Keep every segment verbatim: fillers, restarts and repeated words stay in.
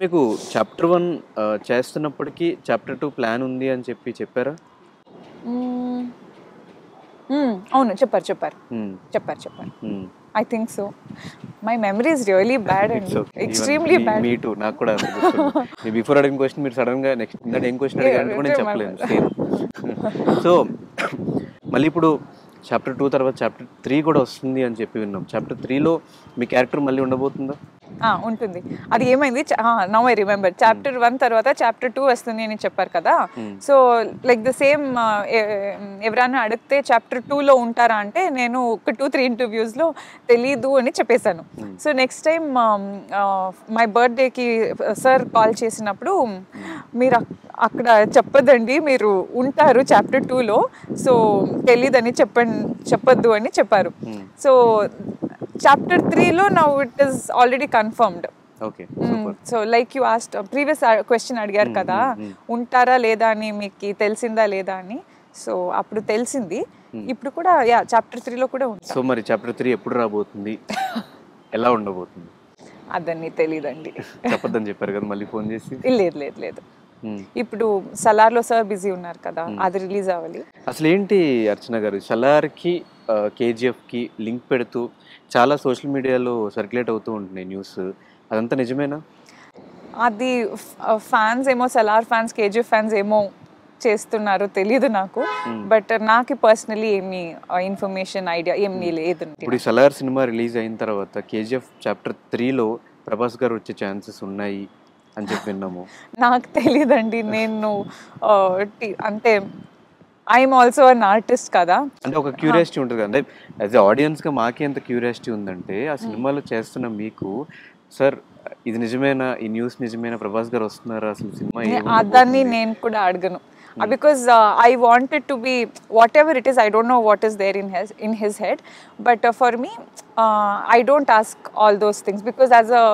మీకు chapter one చేస్తున్నప్పటికీ chapter two plan ఉంది అని చెప్పి చెప్పారా? అవును, చెప్పారు చెప్పారు చెప్పారు చెప్పారు I think so. My memory is really bad and extremely bad. Me too, నాకు కూడా అనిపిస్తుంది. బిఫోర్ అడిగిన క్వశ్చన్ మీరు సడన్ గా నెక్స్ట్ ఇందాక ఏం క్వశ్చన్ అడిగారు కూడా నేను చెప్పలేను. సో మళ్ళీ ఇప్పుడు చాప్టర్ టూ తర్వాత చాప్టర్ త్రీ కూడా వస్తుంది అని చెప్పి విన్నాం. చాప్టర్ త్రీలో మీ క్యారెక్టర్ మళ్ళీ ఉండబోతుందా? ఉంటుంది. అది ఏమైంది, now I remember. Chapter one తర్వాత చాప్టర్ టూ వస్తుంది అని చెప్పారు కదా. సో లైక్ ద సేమ్, ఎవరైనా అడిగితే చాప్టర్ టూలో ఉంటారా అంటే నేను ఒక టూ త్రీ ఇంటర్వ్యూస్లో తెలీదు అని చెప్పేశాను. సో నెక్స్ట్ టైం మై బర్త్డేకి సార్ కాల్ చేసినప్పుడు మీరు అక్కడ చెప్పదండి, మీరు ఉంటారు చాప్టర్ టూలో, సో తెలీదని చెప్పండి చెప్పద్దు అని చెప్పారు. సో చాప్టర్ త్రీలో now it is already confirmed. Okay, so like you asked previous question అడిగారు కదా, ఉంటారా లేదా అని, మీకు తెలిసిందా లేదా అని. సో అప్పుడు తెలిసింది. ఇప్పుడు కూడా యా చాప్టర్ త్రీలో కూడా ఉంది. సో మరి చాప్టర్ త్రీ ఎప్పుడు రాబోతుంది, ఎలా ఉండబోతుంది అదన్నీ తెలీదండి. చెప్పొద్దని చెప్పారు కదా, మళ్ళీ ఫోన్ చేసి. లేదు లేదు లేదు, ఇప్పుడు సలార్లో సార్ బిజీ ఉన్నారు కదా, అది రిలీజ్ అవ్వాలి. అసలు ఏంటి అర్చన గారు, సలార్కి కేజీఎఫ్కి లింక్ పెడుతూ చాలా సోషల్ మీడియాలో సర్క్యులేట్ అవుతూ ఉంటున్నాయి న్యూస్, అదంతా నిజమేనా? అది ఫ్యాన్స్ ఏమో, సలార్ ఫ్యాన్స్ కేజీఎఫ్ ఫ్యాన్స్ ఏమో చేస్తున్నారు తెలీదు నాకు. బట్ నాకు పర్సనలీ ఏమి ఇన్ఫర్మేషన్ ఐడియా ఏమి లేదు. ఇప్పుడు సలార్ సినిమా రిలీజ్ అయిన తర్వాత కేజీఎఫ్ చాప్టర్ త్రీలో ప్రభాస్ గారు వచ్చే ఛాన్సెస్ ఉన్నాయి అని చెప్పి విన్నాము. నాకు తెలీదండి. నేను అంటే ఐఎమ్ ఆల్సో అన్ ఆర్టిస్ట్ కదా, అంటే ఒక క్యూరియాసిటీ ఉంటుంది కదా. అంటే యాజ్ ఎ ఆడియన్స్గా మాకే ఎంత క్యూరియాసిటీ ఉందంటే, ఆ సినిమాలో చేస్తున్న మీకు సార్ ఇది నిజమేనా, ఈ న్యూస్ నిజమేనా, ప్రభాస్ గారు వస్తున్నారా అసలు సినిమా, అదాన్ని నేను కూడా అడగను. because uh, I wanted to be whatever it is. I don't know what is there in his in his head, but uh, for me uh, I don't ask all those things because as a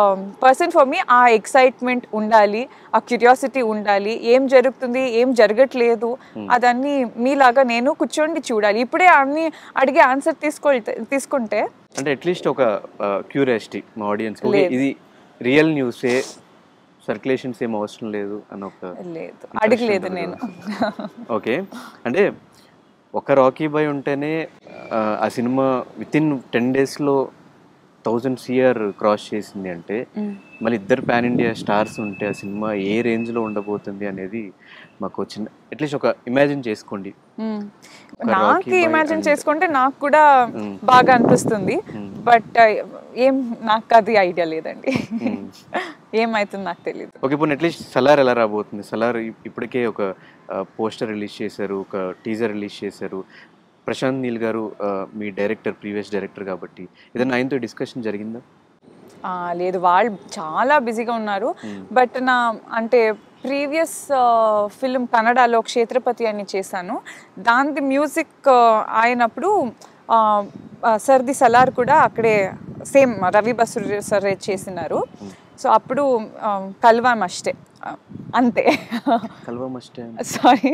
um, person for me aa excitement undali, aa curiosity undali, em jarugutundi em jaragatledu adanni mee laga nenu kuchondi chudali. Ipude anni adige answer teesko teeskunte ante at least oka curiosity ma audience ki idi real news e circulations ఏం అవసరం లేదు అని ఒక లేదు అడగలేదు నేను. Okay, అంటే ఒక రాకీ బాయ్ ఉంటేనే ఆ సినిమా వితిన్ టెన్ డేస్లో థౌజండ్ సిఆర్ క్రాస్ చేసింది అంటే, మళ్ళీ ఇద్దరు పాన్ ఇండియా స్టార్స్ ఉంటే ఆ సినిమా ఏ రేంజ్లో ఉండబోతుంది అనేది మాకు వచ్చిన అట్లీస్ట్ ఒక ఇమాజిన్ చేసుకోండి. నాకు ఇమాజిన్ చేసుకుంటే నాకు కూడా బాగా అనిపిస్తుంది, బట్ ఏం నాకు అది ఐడియా లేదండి, ఏమైతుంది నాకు తెలియదు. ఓకే, ఇప్పుడు అట్లీస్ట్ సలార్ ఎలా రాబోతుంది? సలార్ ఇప్పటికే ఒక పోస్టర్ రిలీజ్ చేశారు, ఒక టీజర్ రిలీజ్ చేశారు. ప్రశాంత్ నీల్ గారు మీ డైరెక్టర్, ప్రీవియస్ డైరెక్టర్ కాబట్టి ఏదైనా ఆయనతో డిస్కషన్ జరిగిందా? లేదు, వాళ్ళు చాలా బిజీగా ఉన్నారు. బట్ నా అంటే ప్రీవియస్ ఫిల్మ్ కన్నడలో క్షేత్రపతి అని చేశాను, దానికి మ్యూజిక్ అయినప్పుడు సర్ది సలార్ కూడా అక్కడే సేమ్ రవి బస్రూర్ సార్ చేసినారు. సో అప్పుడు కల్వాం అష్టే అంతే, కల్వాం అష్టే సారీ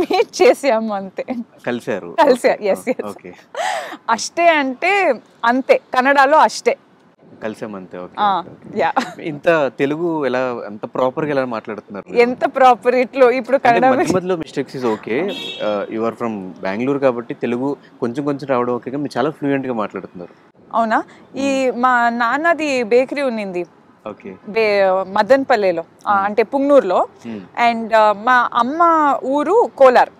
మీట్ చేసాము అంతే, కలిసారు కలిసారు ఎస్ ఎస్ అష్టే అంటే అంతే, కన్నడలో అష్టే కలిసామంతే. ఇంత తెలుగు ఎలా, అంత ప్రాపర్గా ఎలా మాట్లాడుతున్నారు, ఎంత ప్రాపర్ ఇట్లో. ఇప్పుడు మధ్యలో mistakes is okay, you are from Bengaluru కాబట్టి తెలుగు కొంచెం కొంచెం రావడం ఓకే, మీరు చాలా ఫ్లూయెంట్గా మాట్లాడుతున్నారు. అవునా, ఈ మా నాన్నది బేకరీ ఉన్నింది మదన్పల్లెలో, అంటే పుంగనూరులో. అండ్ మా అమ్మ ఊరు కోలార్.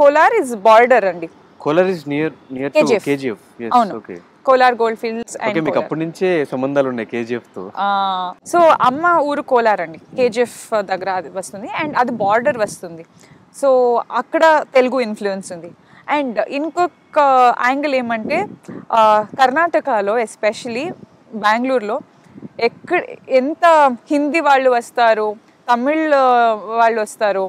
కోలార్ ఇస్ బార్డర్ అండి, Kolar is near near to KGF. అవును, కోలార్ గోల్డ్ ఫీల్డ్స్. అప్పటి నుంచే సంబంధాలు ఉన్నాయి కేజీఎఫ్ తో. సో అమ్మ ఊరు కోలార్ అండి, కేజీఎఫ్ దగ్గర అది వస్తుంది. అండ్ అది బార్డర్ వస్తుంది, సో అక్కడ తెలుగు ఇన్ఫ్లుయెన్స్ ఉంది. అండ్ ఇంకొక యాంగిల్ ఏమంటే, కర్ణాటకలో ఎస్పెషలీ బెంగళూరులో ఎక్కడ ఎంత హిందీ వాళ్ళు వస్తారు, తమిళ్ వాళ్ళు వస్తారు,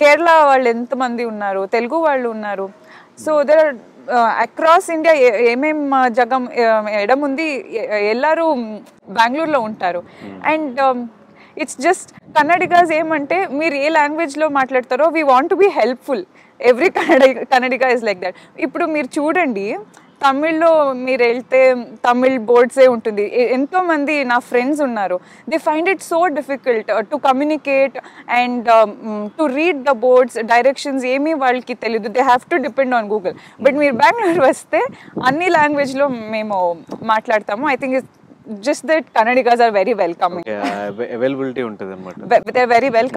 కేరళ వాళ్ళు ఎంతమంది ఉన్నారు, తెలుగు వాళ్ళు ఉన్నారు. So there are across India ఏమేం జగం ఎడముంది ఎల్లరూ బెంగళూరులో ఉంటారు. అండ్ ఇట్స్ జస్ట్ కన్నడిగాస్ ఏమంటే, మీరు ఏ లాంగ్వేజ్లో మాట్లాడతారో we want to be helpful. Every Kannada Kannadiga is like that. ఇప్పుడు మీరు చూడండి, Tamillo Mirelte, Tamil boards friends, they find it so difficult to communicate and um, to read the boards, directions, they have to depend on Google. But Mir Bangalore vaste, anni language lo memo matladtamu. I think it's just that Kannadigas are very welcoming. Yeah, availability. They're very welcoming.